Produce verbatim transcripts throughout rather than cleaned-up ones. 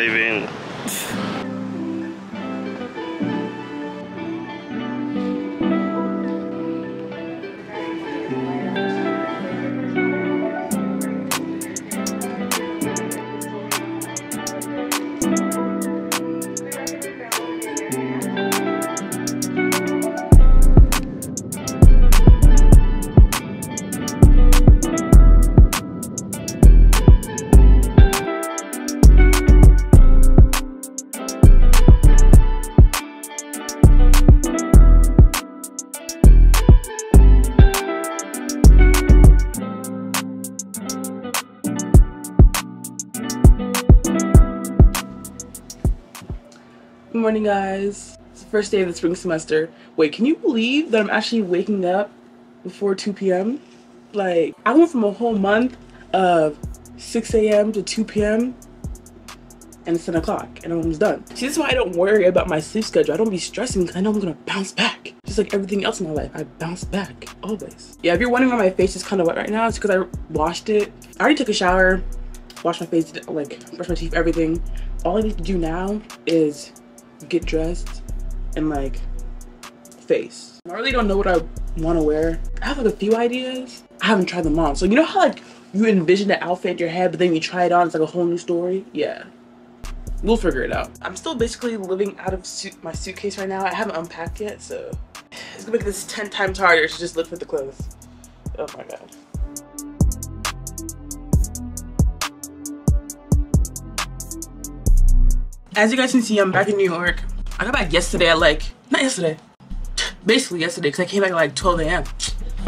leaving. Morning, guys. It's the first day of the spring semester. Wait, can you believe that I'm actually waking up before two p m? Like, I went from a whole month of six a m to two p m and it's ten o'clock and I'm almost done. See, this is why I don't worry about my sleep schedule. I don't be stressing because I know I'm gonna bounce back. Just like everything else in my life, I bounce back always. Yeah, if you're wondering why my face is kind of wet right now, it's because I washed it. I already took a shower, washed my face, like brush my teeth, everything. All I need to do now is get dressed and like face. I really don't know what I want to wear. I have like a few ideas. I haven't tried them on. So you know how like you envision the outfit in your head, but then you try it on, it's like a whole new story? Yeah, we'll figure it out. I'm still basically living out of suit my suitcase right now. I haven't unpacked yet, so it's gonna make this ten times harder to just look for the clothes. Oh my god. As you guys can see, I'm back in New York. I got back yesterday at like, not yesterday, basically yesterday, because I came back at like twelve a m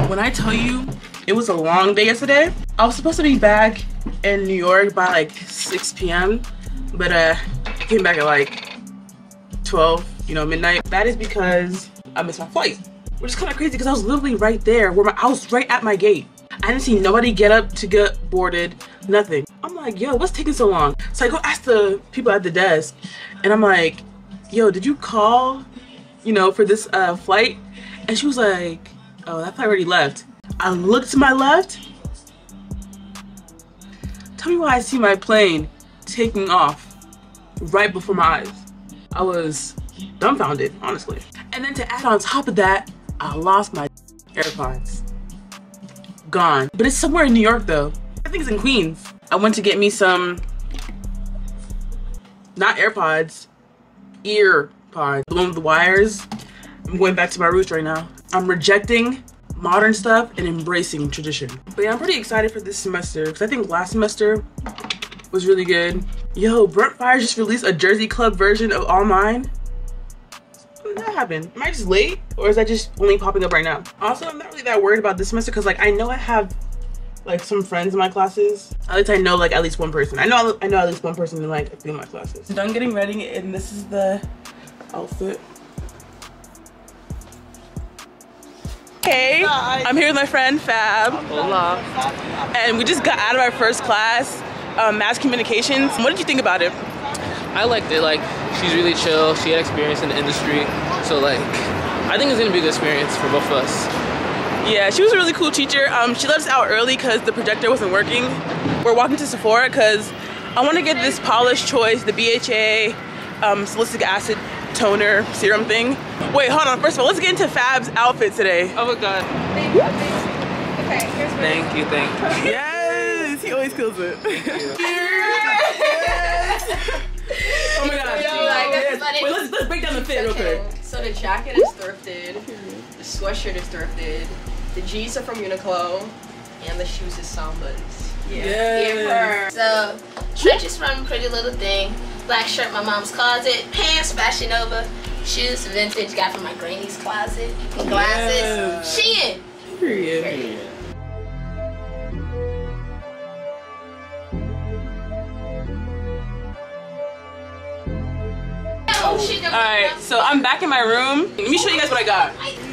When I tell you it was a long day yesterday, I was supposed to be back in New York by like six p m But uh, I came back at like twelve, you know, midnight. That is because I missed my flight, which is kind of crazy because I was literally right there. Where my, I was right at my gate. I didn't see nobody get up to get boarded, nothing. I'm like, yo, what's taking so long? So I go ask the people at the desk and I'm like, yo, did you call, you know, for this uh, flight? And she was like, oh, that flight already left. I looked to my left. Tell me why I see my plane taking off right before my eyes. I was dumbfounded, honestly. And then to add on top of that, I lost my AirPods. Gone. But it's somewhere in New York though. I think it's in Queens. I went to get me some, not AirPods, ear pods, the one with the wires. I'm going back to my roots right now. I'm rejecting modern stuff and embracing tradition. But yeah, I'm pretty excited for this semester because I think last semester was really good. Yo, Burnt Fire just released a Jersey Club version of All Mine. When did that happen? Am I just late or is that just only popping up right now? Also, I'm not really that worried about this semester because like I know I have like some friends in my classes. At least I know like at least one person. I know I know at least one person in like a few of my classes. So I'm getting ready and this is the outfit. Hey, hi. I'm here with my friend Fab. Hola. And we just got out of our first class, um, mass communications. What did you think about it? I liked it. Like, she's really chill. She had experience in the industry. So like, I think it's gonna be a good experience for both of us. Yeah, she was a really cool teacher. Um, she let us out early because the projector wasn't working. We're walking to Sephora because I want to get this Paula's Choice, the B H A um, salicylic acid toner serum thing. Wait, hold on. First of all, let's get into Fab's outfit today. Oh my god. Thank you. Okay, here's thank you, thank you. Yes, he always kills it. Thank you. Yes. Oh my god. Yo, like, yes. Wait, let's, let's break down the fit okay. real quick. So the jacket is thrifted, the sweatshirt is thrifted, the G's are from Uniqlo, and the shoes is Sambas. Yeah. Yes. So trench is from Pretty Little Thing, black shirt my mom's closet, pants Fashion Nova, shoes vintage got from my granny's closet, glasses yeah. Shein. Period. Period. Alright, so I'm back in my room. Let me show you guys what I got.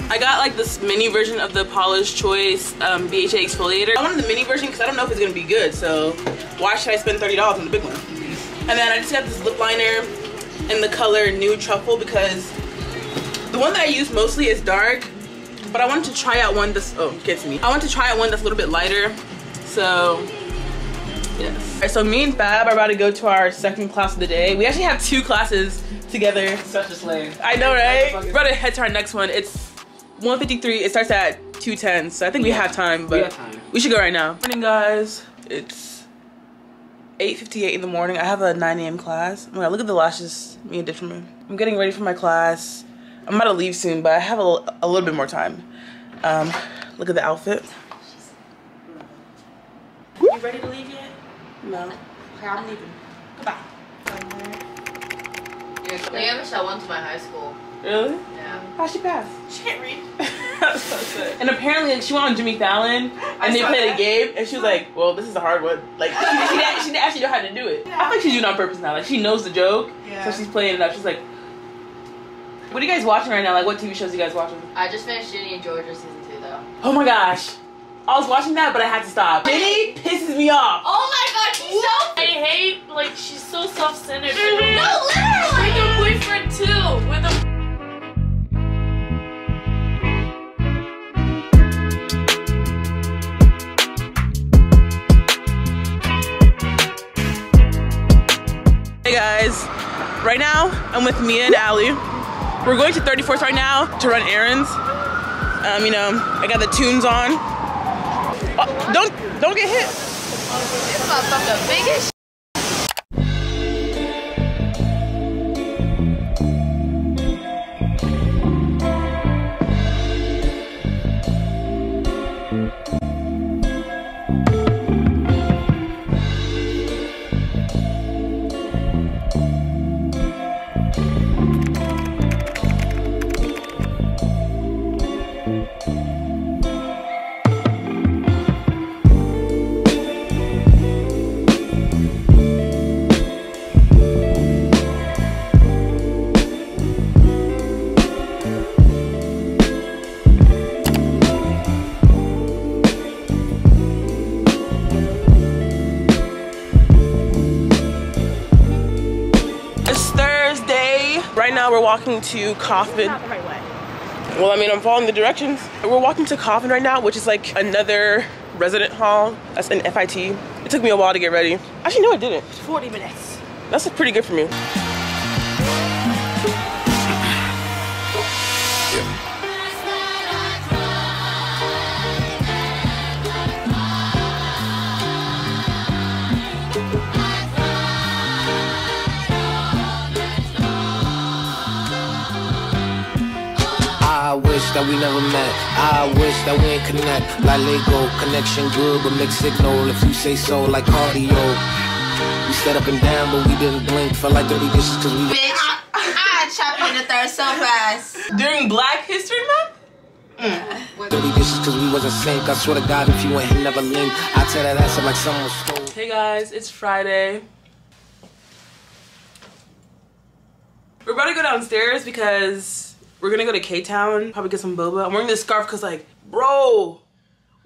I got like this mini version of the Paula's Choice um, B H A exfoliator. I wanted the mini version because I don't know if it's going to be good, so why should I spend thirty dollars on the big one? And then I just got this lip liner in the color Nude Truffle because the one that I use mostly is dark, but I wanted to try out one that's, oh, you can't see me. I wanted to try out one that's a little bit lighter, so Yes. All right, so me and Fab are about to go to our second class of the day. We actually have two classes together. Such a slave. I know, right? We're about to head to our next one. It's one fifty-three. It starts at two ten, so I think yeah. we have time, but we, have time. we should go right now. Morning, guys. It's eight fifty-eight in the morning. I have a nine A M class. I'm gonna look at the lashes Mia did for me. I'm getting ready for my class. I'm about to leave soon, but I have a, a little bit more time. Um, look at the outfit. You ready to leave yet? No. Okay, I'm leaving. Goodbye. Yeah, they have a show once my high school. Really? Yeah. How'd she pass? She can't read. That's so sick. And apparently she went on Jimmy Fallon and I they played that. a game and she was like, well, this is a hard one. Like, she, she, didn't, she didn't actually know how to do it. Yeah. I think she's doing it on purpose now. Like, she knows the joke, yeah. so she's playing it up. She's like, what are you guys watching right now? Like, what T V shows are you guys watching? I just finished Ginny and Georgia season two, though. Oh my gosh. I was watching that, but I had to stop. Ginny pisses me off. Oh my god, she's what? so- I hate, like, she's so self-centered. Mm-hmm. No, literally! With her boyfriend, too. With a Hey guys, right now, I'm with Mia and Allie. We're going to thirty-fourth right now to run errands. Um, you know, I got the tunes on. Oh, don't, don't get hit. This motherfucker big as shit. We're walking to Kaufman. Not the right way. Well, I mean, I'm following the directions. We're walking to Kaufman right now, which is like another resident hall. That's an F I T. It took me a while to get ready. Actually, no, it didn't. forty minutes. That's pretty good for me. I wish that we never met, I wish that we ain't connect. Like Lego, connection good, but mixed signal. If you say so, like cardio. We set up and down, but we didn't blink. Felt like dirty dishes cause we- Bitch, I chopped you in the third so fast. During Black History Month? Mm. Dirty dishes cause we wasn't sync. I swear to God, if you ain't never linked, I tell that ass up like someone stole. Hey guys, it's Friday. We're about to go downstairs because we're gonna go to K-Town, probably get some boba. I'm wearing this scarf because, like, bro,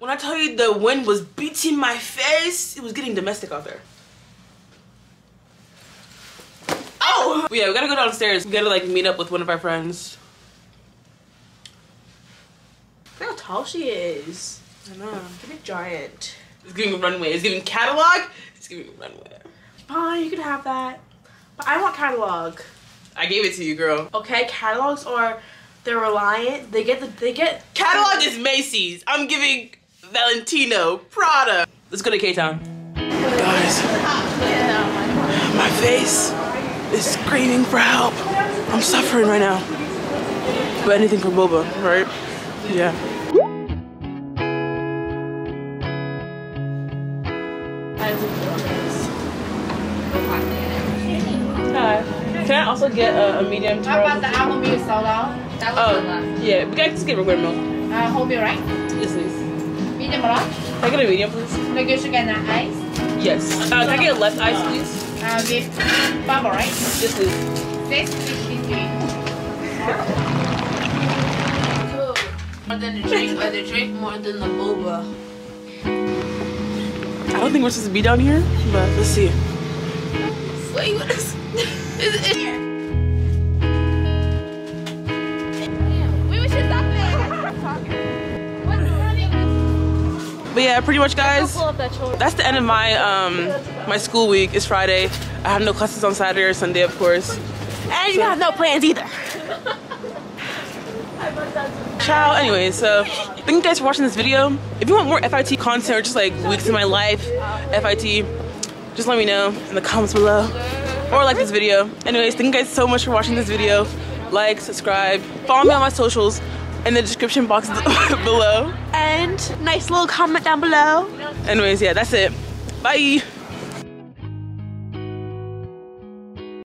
when I tell you the wind was beating my face, it was getting domestic out there. Oh! But yeah, we gotta go downstairs. We gotta, like, meet up with one of our friends. Look how tall she is. I know. Give me a giant. It's giving runway. It's giving catalog. It's giving runway. Fine, you can have that. But I want catalog. I gave it to you, girl. Okay, catalogs are, they're Reliant. They get the, they get. Catalog is Macy's. I'm giving Valentino, Prada. Let's go to K-Town. Guys, my face is screaming for help. I'm suffering right now. But anything for boba, right? Yeah. Hi. Can I also get a, a medium to How about the almond milk sold out? That was oh, good yeah. We can just get regular milk. Uh, whole milk, right? Yes, please. Medium or large? Can I get a medium, please? Like you should get an ice? Yes. Uh, can I get less ice, please? Uh, with bubble, right? Yes, please. Six, fifteen, three. More than the drink, or the drink more than the boba. I don't think we're supposed to be down here, but let's see. Wait, what is Is it in here? We were just up there. What's running? But yeah, pretty much, guys, that's the end of my um my school week. It's Friday. I have no classes on Saturday or Sunday, of course. And you have no plans either. Ciao. Anyway, so thank you guys for watching this video. If you want more F I T content or just like weeks in my life, F I T, just let me know in the comments below. Or like this video. Anyways, thank you guys so much for watching this video. Like, subscribe, follow me on my socials in the description box below. And nice little comment down below. Anyways, yeah, that's it. Bye.